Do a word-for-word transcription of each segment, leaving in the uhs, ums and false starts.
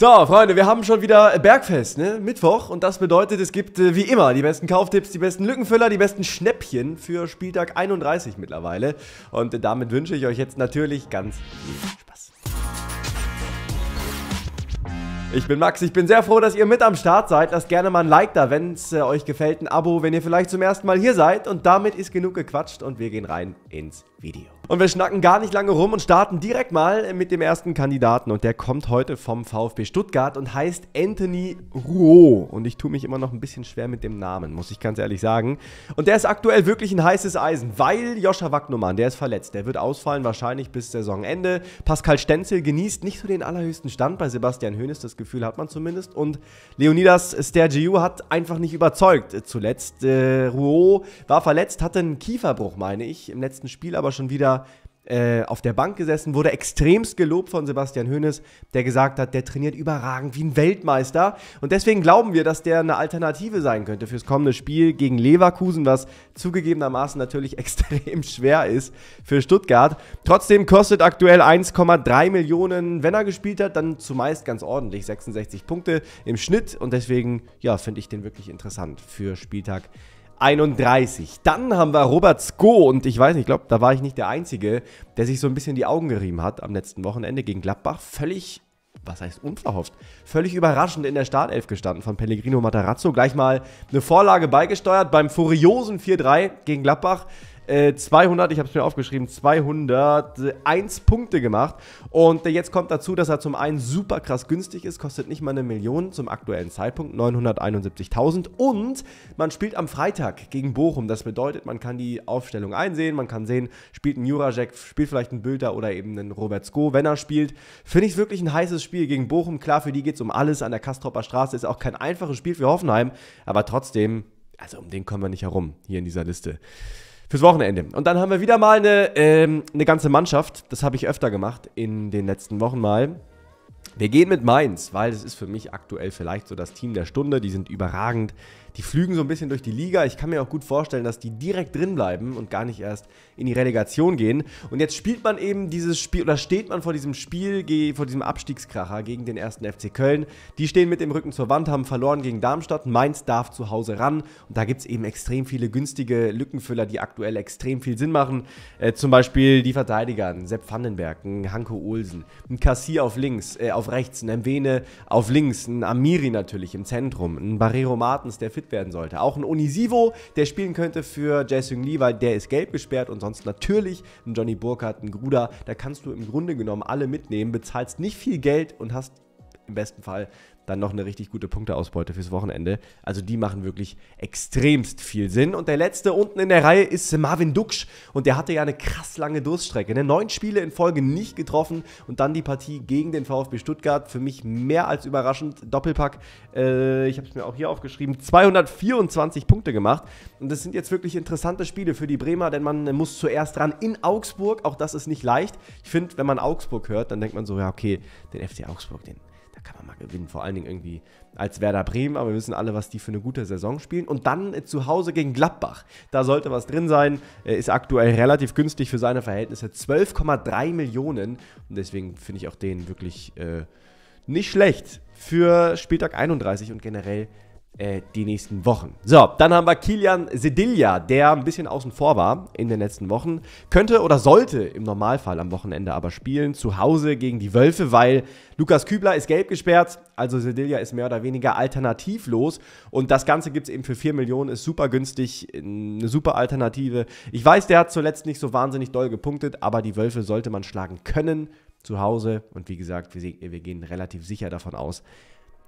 So, Freunde, wir haben schon wieder Bergfest, ne? Mittwoch. Und das bedeutet, es gibt äh, wie immer die besten Kauftipps, die besten Lückenfüller, die besten Schnäppchen für Spieltag einunddreißig mittlerweile. Und äh, damit wünsche ich euch jetzt natürlich ganz viel Spaß. Ich bin Max, ich bin sehr froh, dass ihr mit am Start seid. Lasst gerne mal ein Like da, wenn es äh, euch gefällt, ein Abo, wenn ihr vielleicht zum ersten Mal hier seid. Und damit ist genug gequatscht und wir gehen rein ins Video. Und wir schnacken gar nicht lange rum und starten direkt mal mit dem ersten Kandidaten. Und der kommt heute vom VfB Stuttgart und heißt Anthony Rouault. Und ich tue mich immer noch ein bisschen schwer mit dem Namen, muss ich ganz ehrlich sagen. Und der ist aktuell wirklich ein heißes Eisen, weil Josha Wagnoman, der ist verletzt. Der wird ausfallen, wahrscheinlich bis Saisonende. Pascal Stenzel genießt nicht so den allerhöchsten Stand bei Sebastian Hoeneß, das Gefühl hat man zumindest. Und Leonidas Stergiu hat einfach nicht überzeugt zuletzt. Äh, Rouault war verletzt, hatte einen Kieferbruch, meine ich, im letzten Spiel, aber schon wieder äh, auf der Bank gesessen. Wurde extremst gelobt von Sebastian Hoeneß, der gesagt hat, der trainiert überragend wie ein Weltmeister. Und deswegen glauben wir, dass der eine Alternative sein könnte fürs kommende Spiel gegen Leverkusen, was zugegebenermaßen natürlich extrem schwer ist für Stuttgart. Trotzdem kostet aktuell eins Komma drei Millionen. Wenn er gespielt hat, dann zumeist ganz ordentlich. sechsundsechzig Punkte im Schnitt. Und deswegen, ja, finde ich den wirklich interessant für Spieltag einunddreißig. Dann haben wir Robert Skov und ich weiß nicht, ich glaube, da war ich nicht der Einzige, der sich so ein bisschen die Augen gerieben hat am letzten Wochenende gegen Gladbach. Völlig, was heißt unverhofft, völlig überraschend in der Startelf gestanden von Pellegrino Matarazzo. Gleich mal eine Vorlage beigesteuert beim furiosen vier drei gegen Gladbach. zweihundert, ich habe es mir aufgeschrieben, zweihunderteins Punkte gemacht. Und jetzt kommt dazu, dass er zum einen super krass günstig ist, kostet nicht mal eine Million zum aktuellen Zeitpunkt, neunhunderteinundsiebzigtausend. Und man spielt am Freitag gegen Bochum. Das bedeutet, man kann die Aufstellung einsehen, man kann sehen, spielt ein Jurajek, spielt vielleicht ein Bülter oder eben ein Robert Skov, wenn er spielt. Finde ich es wirklich ein heißes Spiel gegen Bochum. Klar, für die geht es um alles. An der Kastropper Straße ist auch kein einfaches Spiel für Hoffenheim. Aber trotzdem, also um den kommen wir nicht herum hier in dieser Liste fürs Wochenende. Und dann haben wir wieder mal eine, ähm, eine ganze Mannschaft. Das habe ich öfter gemacht in den letzten Wochen mal. Wir gehen mit Mainz, weil es ist für mich aktuell vielleicht so das Team der Stunde. Die sind überragend. Die flügen so ein bisschen durch die Liga. Ich kann mir auch gut vorstellen, dass die direkt drin bleiben und gar nicht erst in die Relegation gehen. Und jetzt spielt man eben dieses Spiel, oder steht man vor diesem Spiel, vor diesem Abstiegskracher gegen den ersten F C Köln. Die stehen mit dem Rücken zur Wand, haben verloren gegen Darmstadt. Mainz darf zu Hause ran. Und da gibt es eben extrem viele günstige Lückenfüller, die aktuell extrem viel Sinn machen. Äh, zum Beispiel die Verteidiger, ein Sepp Vandenberg, ein Hanko Olsen, ein Kassier auf links, äh, auf rechts, ein Mwene auf links, ein Amiri natürlich im Zentrum, ein Barrero Martens, der fit werden sollte. Auch ein Onisivo, der spielen könnte für Jae-Sung Lee, weil der ist gelb gesperrt, und sonst natürlich ein Johnny Burkhardt, ein Gruder. Da kannst du im Grunde genommen alle mitnehmen, bezahlst nicht viel Geld und hast im besten Fall dann noch eine richtig gute Punkteausbeute fürs Wochenende. Also die machen wirklich extremst viel Sinn. Und der letzte unten in der Reihe ist Marvin Ducksch. Und der hatte ja eine krass lange Durststrecke. Ne? Neun Spiele in Folge nicht getroffen. Und dann die Partie gegen den VfB Stuttgart. Für mich mehr als überraschend. Doppelpack, äh, ich habe es mir auch hier aufgeschrieben, zweihundertvierundzwanzig Punkte gemacht. Und das sind jetzt wirklich interessante Spiele für die Bremer, denn man muss zuerst ran in Augsburg. Auch das ist nicht leicht. Ich finde, wenn man Augsburg hört, dann denkt man so, ja okay, den F C Augsburg, den kann man mal gewinnen, vor allen Dingen irgendwie als Werder Bremen, aber wir wissen alle, was die für eine gute Saison spielen. Und dann äh, zu Hause gegen Gladbach, da sollte was drin sein, äh, ist aktuell relativ günstig für seine Verhältnisse, zwölf Komma drei Millionen, und deswegen finde ich auch den wirklich äh, nicht schlecht für Spieltag einunddreißig und generell äh, die nächsten Wochen. So, dann haben wir Kilian Sedilja, der ein bisschen außen vor war in den letzten Wochen, könnte oder sollte im Normalfall am Wochenende aber spielen, zu Hause gegen die Wölfe, weil Lukas Kübler ist gelb gesperrt, also Sedilja ist mehr oder weniger alternativlos, und das Ganze gibt es eben für vier Millionen, ist super günstig, eine super Alternative. Ich weiß, der hat zuletzt nicht so wahnsinnig doll gepunktet, aber die Wölfe sollte man schlagen können zu Hause, und wie gesagt, wir, wir gehen relativ sicher davon aus,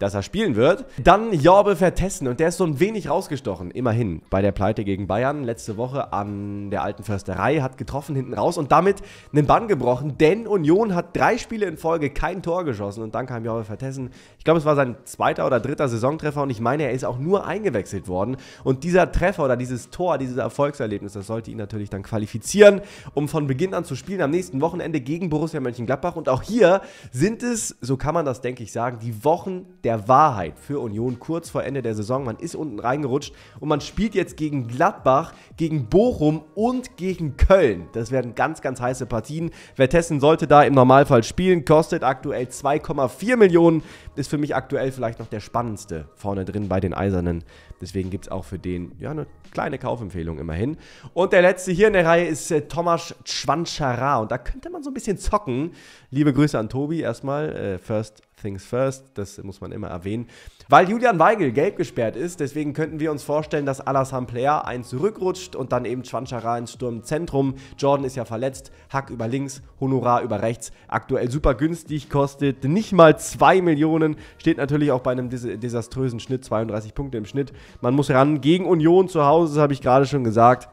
dass er spielen wird. Dann Jordi Vertessen, und der ist so ein wenig rausgestochen, immerhin, bei der Pleite gegen Bayern letzte Woche an der Alten Försterei, hat getroffen hinten raus und damit einen Bann gebrochen, denn Union hat drei Spiele in Folge kein Tor geschossen, und dann kam Jordi Vertessen, ich glaube, es war sein zweiter oder dritter Saisontreffer, und ich meine, er ist auch nur eingewechselt worden, und dieser Treffer oder dieses Tor, dieses Erfolgserlebnis, das sollte ihn natürlich dann qualifizieren, um von Beginn an zu spielen am nächsten Wochenende gegen Borussia Mönchengladbach. Und auch hier sind es, so kann man das denke ich sagen, die Wochen der der Wahrheit für Union kurz vor Ende der Saison. Man ist unten reingerutscht und man spielt jetzt gegen Gladbach, gegen Bochum und gegen Köln. Das werden ganz, ganz heiße Partien. Vertessen sollte da im Normalfall spielen, kostet aktuell zwei Komma vier Millionen. Ist für mich aktuell vielleicht noch der spannendste vorne drin bei den Eisernen. Deswegen gibt es auch für den ja eine kleine Kaufempfehlung immerhin. Und der letzte hier in der Reihe ist äh, Tomáš Čvančara. Und da könnte man so ein bisschen zocken. Liebe Grüße an Tobi erstmal. Äh, first things first, das muss man immer erwähnen. Weil Julian Weigl gelb gesperrt ist, deswegen könnten wir uns vorstellen, dass Alassane Player eins zurückrutscht und dann eben Čvančara ins Sturmzentrum. Jordan ist ja verletzt, Hack über links, Honorar über rechts. Aktuell super günstig, kostet nicht mal zwei Millionen. Steht natürlich auch bei einem dis desaströsen Schnitt, zweiunddreißig Punkte im Schnitt. Man muss ran gegen Union zu Hause, das habe ich gerade schon gesagt.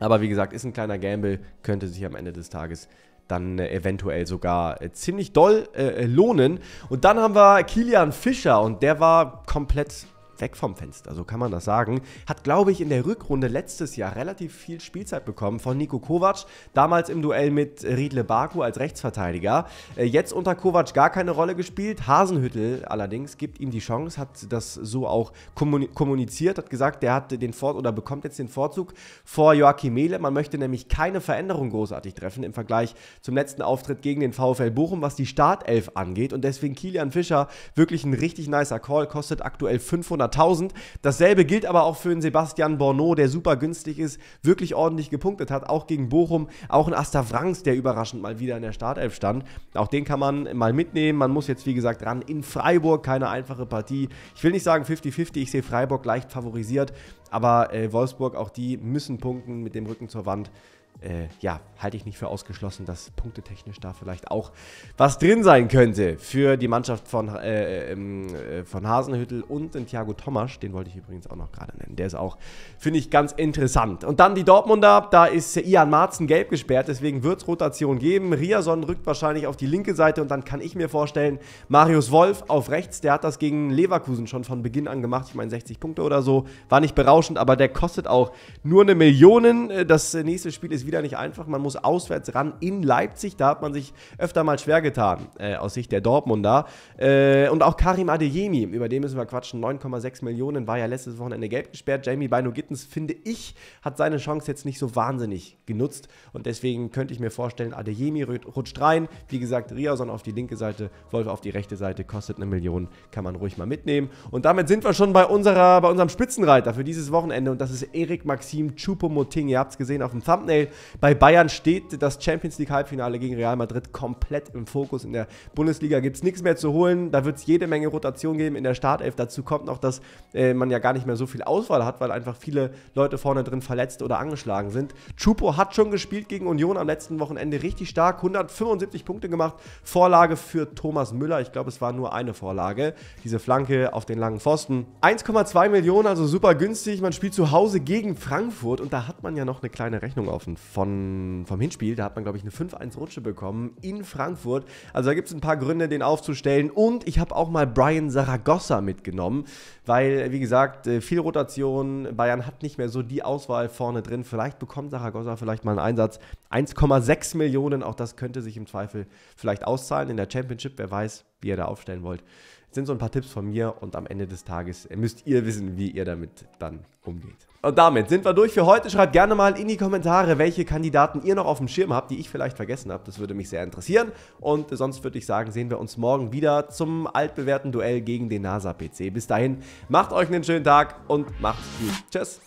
Aber wie gesagt, ist ein kleiner Gamble, könnte sich am Ende des Tages dann äh, eventuell sogar äh, ziemlich doll äh, lohnen. Und dann haben wir Kilian Fischer und der war komplett weg vom Fenster, so kann man das sagen. Hat, glaube ich, in der Rückrunde letztes Jahr relativ viel Spielzeit bekommen von Nico Kovac. Damals im Duell mit Riedle Baku als Rechtsverteidiger. Äh, jetzt unter Kovac gar keine Rolle gespielt. Hasenhüttel allerdings gibt ihm die Chance, hat das so auch kommuniziert, hat gesagt, der hat den Vor- oder bekommt jetzt den Vorzug vor Joachim Mehle. Man möchte nämlich keine Veränderung großartig treffen im Vergleich zum letzten Auftritt gegen den VfL Bochum, was die Startelf angeht. Und deswegen Kilian Fischer wirklich ein richtig nicer Call, kostet aktuell fünfhunderttausend. Dasselbe gilt aber auch für einen Sebastian Hoeneß, der super günstig ist, wirklich ordentlich gepunktet hat, auch gegen Bochum, auch ein Astavranks, der überraschend mal wieder in der Startelf stand. Auch den kann man mal mitnehmen, man muss jetzt wie gesagt ran in Freiburg, keine einfache Partie. Ich will nicht sagen fifty fifty, ich sehe Freiburg leicht favorisiert, aber äh, Wolfsburg, auch die müssen punkten mit dem Rücken zur Wand. Äh, ja, halte ich nicht für ausgeschlossen, dass punktetechnisch da vielleicht auch was drin sein könnte für die Mannschaft von, äh, äh, von Hasenhüttl und den Thiago Tomasch. Den wollte ich übrigens auch noch gerade nennen. Der ist auch, finde ich, ganz interessant. Und dann die Dortmunder, da ist Ian Marzen gelb gesperrt, deswegen wird es Rotation geben. Riason rückt wahrscheinlich auf die linke Seite und dann kann ich mir vorstellen, Marius Wolf auf rechts, der hat das gegen Leverkusen schon von Beginn an gemacht. Ich meine, sechzig Punkte oder so, war nicht berauschend, aber der kostet auch nur eine Million. Das nächste Spiel ist wieder nicht einfach. Man muss auswärts ran in Leipzig. Da hat man sich öfter mal schwer getan, äh, aus Sicht der Dortmunder. Äh, und auch Karim Adeyemi, über den müssen wir quatschen. neun Komma sechs Millionen, war ja letztes Wochenende gelb gesperrt. Jamie Bynoe-Gittens, finde ich, hat seine Chance jetzt nicht so wahnsinnig genutzt. Und deswegen könnte ich mir vorstellen, Adeyemi rutscht rein. Wie gesagt, Riason auf die linke Seite, Wolf auf die rechte Seite, kostet eine Million. Kann man ruhig mal mitnehmen. Und damit sind wir schon bei, unserer, bei unserem Spitzenreiter für dieses Wochenende. Und das ist Eric Maxim Choupo-Moting. Ihr habt es gesehen auf dem Thumbnail. Bei Bayern steht das Champions-League-Halbfinale gegen Real Madrid komplett im Fokus. In der Bundesliga gibt es nichts mehr zu holen. Da wird es jede Menge Rotation geben in der Startelf. Dazu kommt noch, dass äh, man ja gar nicht mehr so viel Auswahl hat, weil einfach viele Leute vorne drin verletzt oder angeschlagen sind. Choupo hat schon gespielt gegen Union am letzten Wochenende richtig stark. hundertfünfundsiebzig Punkte gemacht. Vorlage für Thomas Müller. Ich glaube, es war nur eine Vorlage. Diese Flanke auf den langen Pfosten. eins Komma zwei Millionen, also super günstig. Man spielt zu Hause gegen Frankfurt und da hat man ja noch eine kleine Rechnung offen. Von, vom Hinspiel, da hat man glaube ich eine fünf eins Rutsche bekommen in Frankfurt. Also da gibt es ein paar Gründe, den aufzustellen und ich habe auch mal Brian Zaragoza mitgenommen, weil wie gesagt, viel Rotation, Bayern hat nicht mehr so die Auswahl vorne drin, vielleicht bekommt Zaragoza vielleicht mal einen Einsatz. eins Komma sechs Millionen, auch das könnte sich im Zweifel vielleicht auszahlen in der Championship, wer weiß, wie ihr da aufstellen wollt. Sind so ein paar Tipps von mir und am Ende des Tages müsst ihr wissen, wie ihr damit dann umgeht. Und damit sind wir durch für heute. Schreibt gerne mal in die Kommentare, welche Kandidaten ihr noch auf dem Schirm habt, die ich vielleicht vergessen habe. Das würde mich sehr interessieren. Und sonst würde ich sagen, sehen wir uns morgen wieder zum altbewährten Duell gegen den NASA P C. Bis dahin, macht euch einen schönen Tag und macht's gut. Tschüss.